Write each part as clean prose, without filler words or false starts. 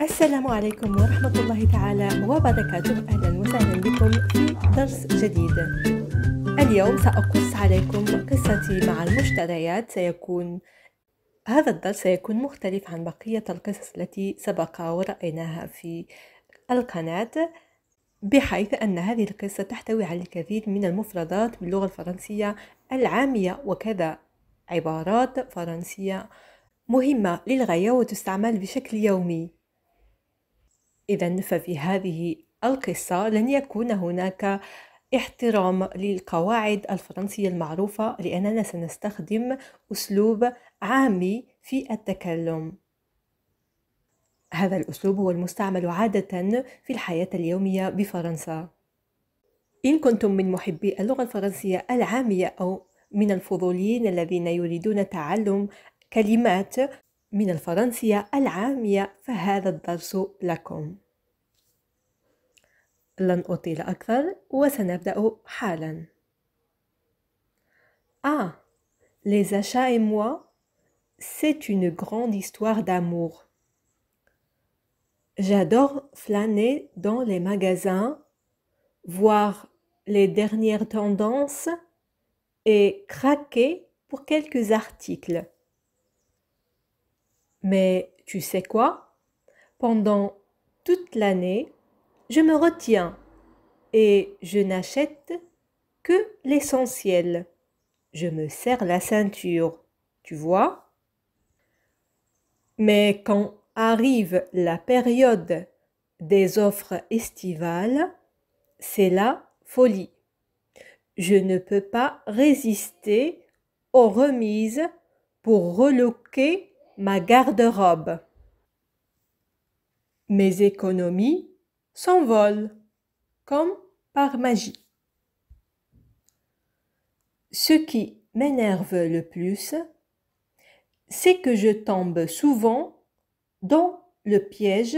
السلام عليكم ورحمة الله تعالى وبركاته. أهلا وسهلا بكم في درس جديد. اليوم سأقص عليكم قصتي مع المشتريات. هذا الدرس سيكون مختلف عن بقية القصص التي سبق ورأيناها في القناة، بحيث أن هذه القصة تحتوي على الكثير من المفردات باللغة الفرنسية العامية وكذا عبارات فرنسية مهمة للغاية وتستعمل بشكل يومي. إذن ففي هذه القصة لن يكون هناك احترام للقواعد الفرنسية المعروفة، لأننا سنستخدم أسلوب عامي في التكلم. هذا الأسلوب هو المستعمل عادة في الحياة اليومية بفرنسا. إن كنتم من محبي اللغة الفرنسية العامية أو من الفضوليين الذين يريدون تعلم كلمات من الفرنسية العامية فهذا الدرس لكم. لن أطيل أكثر وسنبدأ حالا. Ah, les achats et moi, c'est une grande histoire d'amour. J'adore flâner dans les magasins, voir les dernières tendances et craquer pour quelques articles. Mais tu sais quoi? Pendant toute l'année, je me retiens et je n'achète que l'essentiel. Je me serre la ceinture, tu vois? Mais quand arrive la période des offres estivales, c'est la folie. Je ne peux pas résister aux remises pour reloquer ma garde-robe. Mes économies s'envole comme par magie. Ce qui m'énerve le plus, c'est que je tombe souvent dans le piège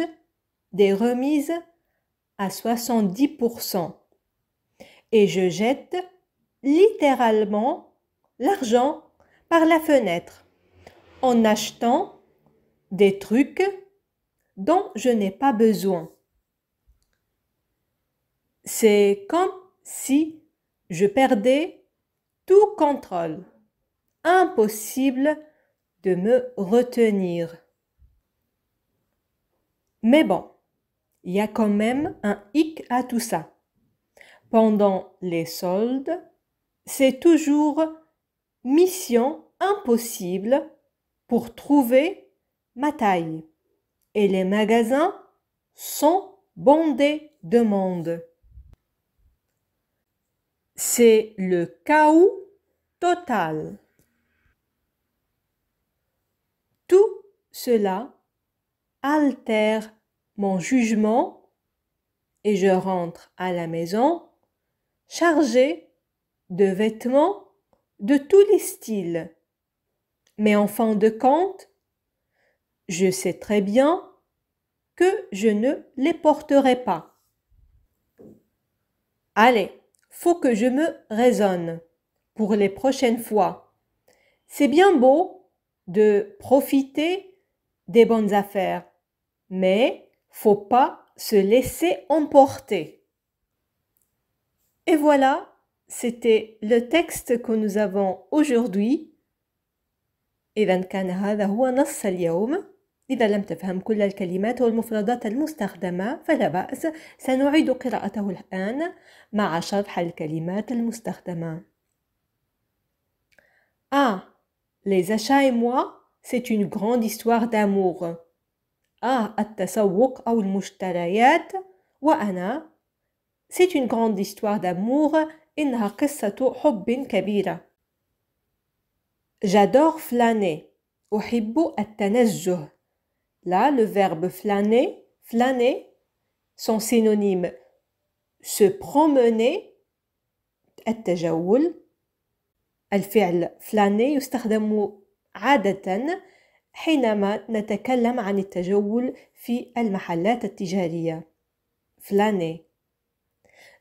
des remises à 70% et je jette littéralement l'argent par la fenêtre en achetant des trucs dont je n'ai pas besoin. C'est comme si je perdais tout contrôle. Impossible de me retenir. Mais bon, il y a quand même un hic à tout ça. Pendant les soldes, c'est toujours mission impossible pour trouver ma taille. Et les magasins sont bondés de monde. C'est le chaos total. Tout cela altère mon jugement et je rentre à la maison chargée de vêtements de tous les styles. Mais en fin de compte, je sais très bien que je ne les porterai pas. Allez! Faut que je me raisonne pour les prochaines fois. C'est bien beau de profiter des bonnes affaires, mais faut pas se laisser emporter. Et voilà, c'était le texte que nous avons aujourd'hui. إذا كان هذا هو نص اليوم. إذا لم تفهم كل الكلمات والمفردات المستخدمة فلا بأس، سنعيد قراءته الآن مع شرح الكلمات المستخدمة. Ah, les achats et moi, c'est une grande histoire d'amour. Ah, التسوق أو المشتريات، وأنا c'est une grande histoire d'amour، إنها قصة حب كبيرة. J'adore flâner، أحب التنزه. Là, le verbe flâner, son synonyme se promener, التجول. الفعل flâner يستخدم عادة حينما نتكلم عن التجول في المحلات التجارية. flâner.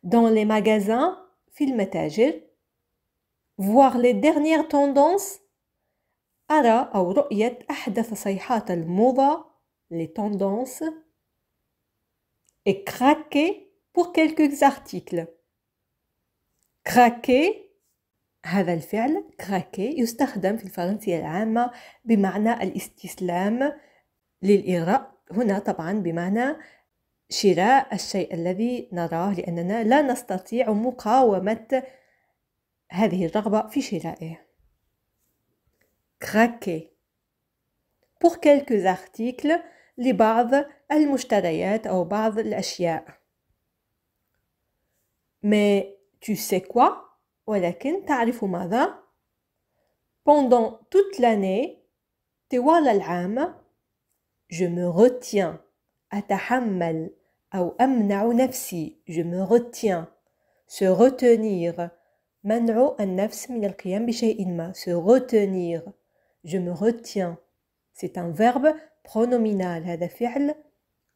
Dans les magasins, في المتاجر. Voir les dernières tendances. أرى أو رؤية أحدث صيحات الموضة لتندانس et craquer pour quelques articles. craquer هذا الفعل craquer يستخدم في الفرنسية العامة بمعنى الاستسلام للإغراء، هنا طبعا بمعنى شراء الشيء الذي نراه لأننا لا نستطيع مقاومة هذه الرغبة في شرائه. craquer pour quelques articles لبعض المشتريات أو بعض الأشياء. mais tu sais quoi ولكن تعرف ماذا؟ pendant toute l'année طوال العام je me retiens أتحمل أو أمنع نفسي. je me retiens se retenir منع النفس من القيام بشيء ما. se retenir je me retiens c'est un verbe pronominal هذا فعل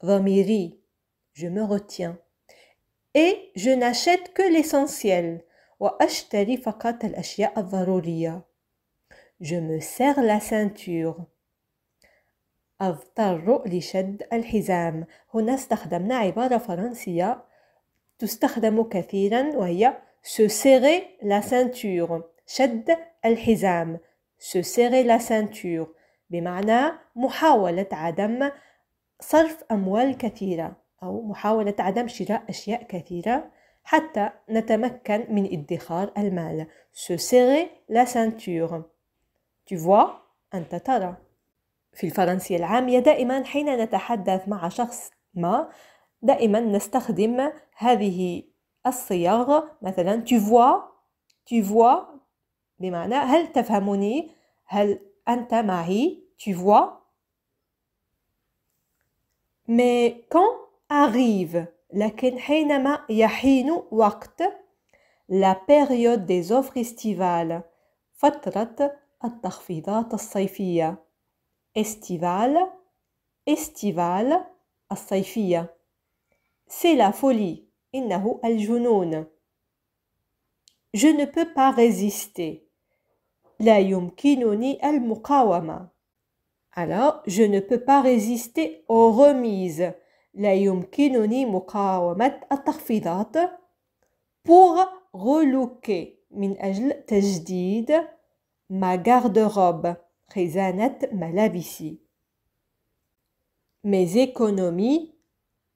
ضميري. je me retiens et je n'achète que l'essentiel وأشتري فقط الأشياء الضرورية. je me serre la ceinture أضطر لشد الحزام. هنا استخدمنا عبارة فرنسية تستخدم كثيرا وهي se serrer la ceinture شد الحزام. se serrer la ceinture بمعنى محاولة عدم صرف أموال كثيرة أو محاولة عدم شراء أشياء كثيرة حتى نتمكن من ادخار المال. se serrer la ceinture. tu vois أنت ترى. في الفرنسية العامية دائما حين نتحدث مع شخص ما دائما نستخدم هذه الصياغ، مثلا tu vois tu vois بمعنى هل تفهمني، هل أنت معي، tu vois. mais quand arrive لكن حينما يحين وقت la période des offres estivales فترة التخفيضات الصيفية. estival estival الصيفية. c'est la folie إنه الجنون. je ne peux pas résister لا يمكنني المقاومة. alors je ne peux pas résister aux remises لا يمكنني مقاومة التخفيضات. pour relooker من أجل تجديد ma garde-robe خزانة ملابسي. mes économies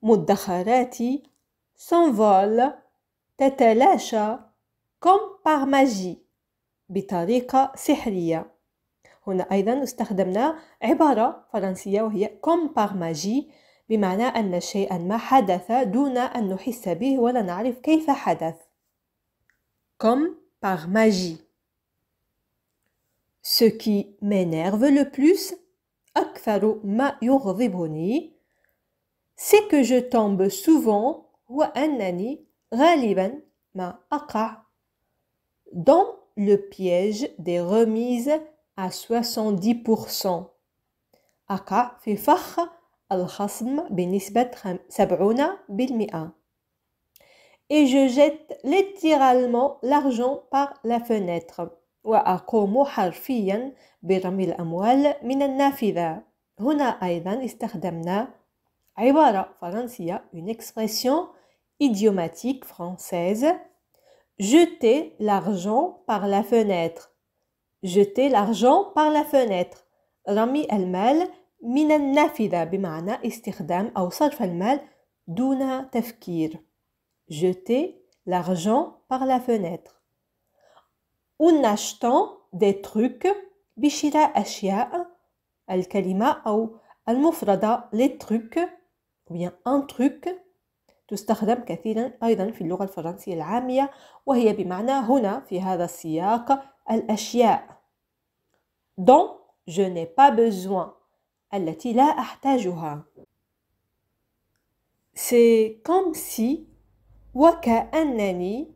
مدخراتي s'envolent تتلاشى comme par magie بطريقة سحرية. هنا أيضا استخدمنا عبارة فرنسية وهي comme par magie بمعنى أن شيئا ما حدث دون أن نحس به ولا نعرف كيف حدث. comme par magie. ce qui m'énerve le plus أكثر ما يغضبني c'est que je tombe souvent وأنني غالبا ما أقع dans le piège des remises à 70%. أقع في فخ الخصم بنسبة 70%. et je jette littéralement l'argent par la fenêtre وأقوم حرفيا برمي الأموال من النافذة. هنا أيضا استخدمنا عبارة فرنسية une expression idiomatique française jeter l'argent par la fenêtre. jeter l'argent par la fenêtre رمي المال من النافذة بمعنى استخدام أو صرف المال دون تفكير. jeter l'argent par la fenêtre. en achetant des trucs بشراء أشياء. الكلمة أو المفردة les trucs ou bien un truc تستخدم كثيرا أيضا في اللغة الفرنسية العامية وهي بمعنى هنا في هذا السياق الأشياء dont je n'ai pas besoin التي لا أحتاجها. c'est comme si وكأنني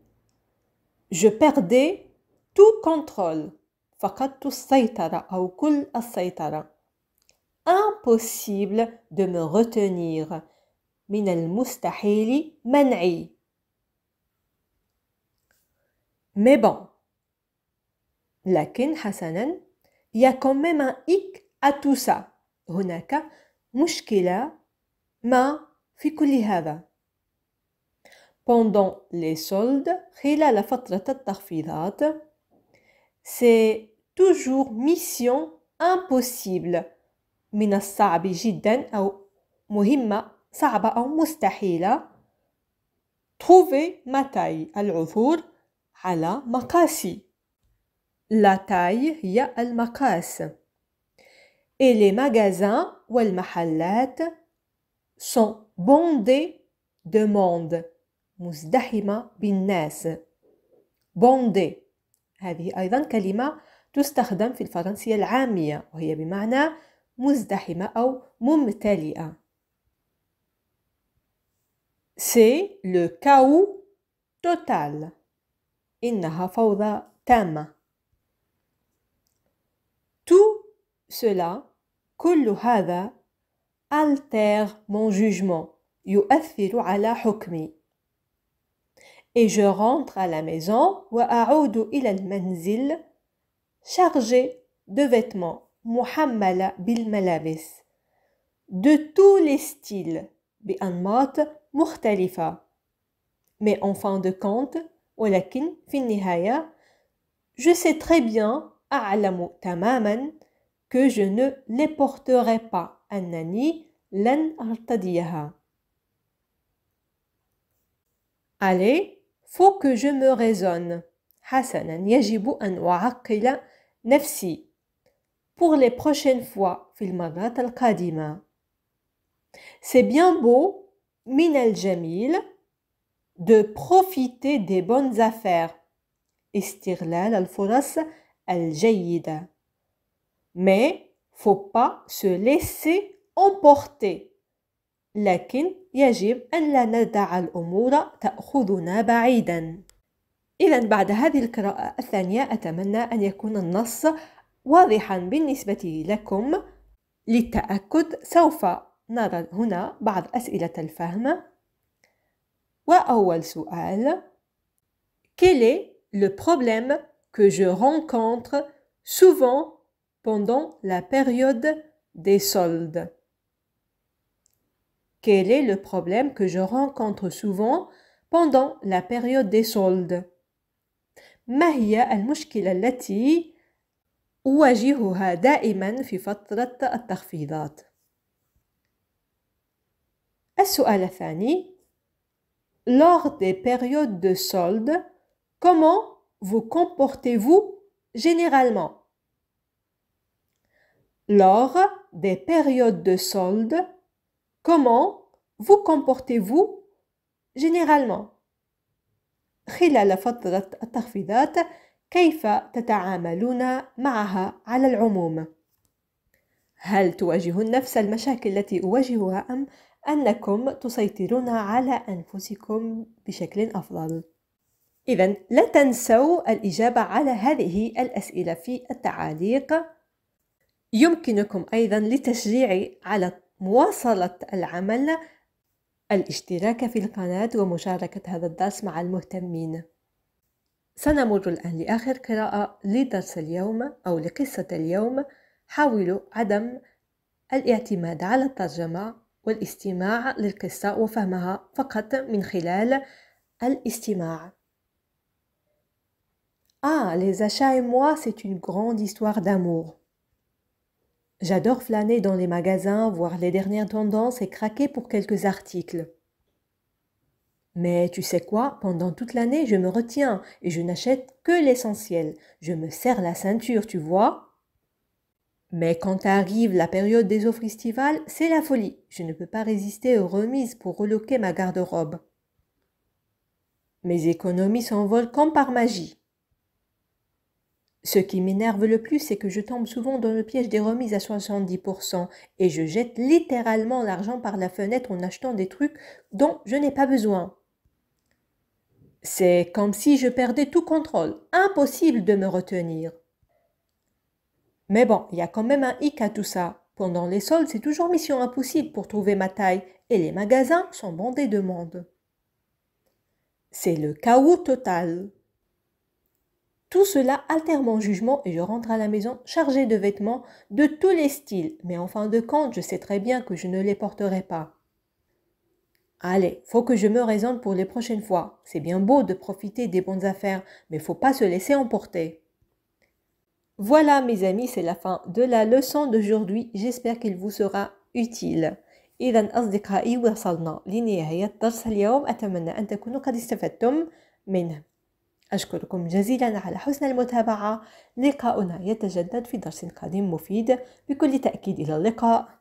je perdais tout contrôle فقدت السيطرة أو كل السيطرة. impossible de me retenir من المستحيل منعي. mais bon لكن حسنا il y a quand même un hic à tout ça هناك مشكلة ما في كل هذا. pendant les soldes, خلال فترة التخفيضات. C'est toujours mission impossible. من الصعب جدا أو مهمة صعبة أو مستحيلة. Trouver ma taille. العثور على مقاسي. La taille هي المقاس. Et les magasins والمحلات sont bondés de monde. مزدحمة بالناس. bondés. هذه أيضا كلمة تستخدم في الفرنسية العامية وهي بمعنى مزدحمة أو ممتلئة. C'est le chaos total. إنها فوضى تامة. Tout cela, كل هذا, altère mon jugement, يؤثر على حكمي. Et je rentre à la maison وأعود إلى المنزل chargé de vêtements, محملة بالملابس. De tous les styles, بأنماط مختلفة. Mais en fin de compte, ولكن في النهاية, je sais très bien, أعلم تماما, que je ne les porterai pas, أنني لن أرتديها. Allez, faut que je me raisonne. حسنا, يجب أن أعقل نفسي. Pour les prochaines fois, في المرات القادمة. C'est bien beau, من الجميل, de profiter des bonnes affaires. استغلال الفرص الجيدة. Mais, faut pas se laisser emporter. لكن يجب أن لا ندع الأمور تأخذنا بعيدا. إذن بعد هذه القراءة الثانية أتمنى أن يكون النص واضحا بالنسبة لكم. للتأكد سوف نرى هنا بعض أسئلة الفهم. وأول سؤال: Quel est le problème que je rencontre souvent pendant la période des soldes? Quel est le problème que je rencontre souvent pendant la période des soldes? ما هي المشكلة التي أواجهها دائما في فترة التخفيضات؟ السؤال الثاني: Lors des périodes de soldes, comment vous comportez-vous généralement? Lors des périodes de soldes, comment vous comportez-vous généralement? خلال فترة التخفيضات كيف تتعاملون معها على العموم؟ هل تواجهون نفس المشاكل التي أواجهها أم أنكم تسيطرون على أنفسكم بشكل أفضل؟ إذن لا تنسوا الإجابة على هذه الأسئلة في التعليق. يمكنكم أيضا لتشجيعي على مواصلة العمل الاشتراك في القناة ومشاركة هذا الدرس مع المهتمين. سنمر الآن لآخر قراءة لدرس اليوم أو لقصة اليوم. حاولوا عدم الاعتماد على الترجمة والاستماع للقصة وفهمها فقط من خلال الاستماع. Ah, les achats et moi, c'est une grande histoire d'amour. J'adore flâner dans les magasins, voir les dernières tendances et craquer pour quelques articles. Mais tu sais quoi, pendant toute l'année, je me retiens et je n'achète que l'essentiel. Je me serre la ceinture, tu vois. Mais quand arrive la période des offres estivales, c'est la folie. Je ne peux pas résister aux remises pour reloquer ma garde-robe. Mes économies s'envolent comme par magie. Ce qui m'énerve le plus, c'est que je tombe souvent dans le piège des remises à 70% et je jette littéralement l'argent par la fenêtre en achetant des trucs dont je n'ai pas besoin. C'est comme si je perdais tout contrôle. Impossible de me retenir. Mais bon, il y a quand même un hic à tout ça. Pendant les soldes, c'est toujours mission impossible pour trouver ma taille et les magasins sont bondés de monde. C'est le chaos total. Tout cela altère mon jugement et je rentre à la maison chargée de vêtements de tous les styles. Mais en fin de compte, je sais très bien que je ne les porterai pas. Allez, faut que je me raisonne pour les prochaines fois. C'est bien beau de profiter des bonnes affaires, mais faut pas se laisser emporter. Voilà mes amis, c'est la fin de la leçon d'aujourd'hui. J'espère qu'il vous sera utile. إذا أصدقائي وصلنا لنهاية درس اليوم، أتمنى أن تكونوا قد استفدتم منه. أشكركم جزيلا على حسن المتابعة، لقاؤنا يتجدد في درس قادم مفيد، بكل تأكيد إلى اللقاء.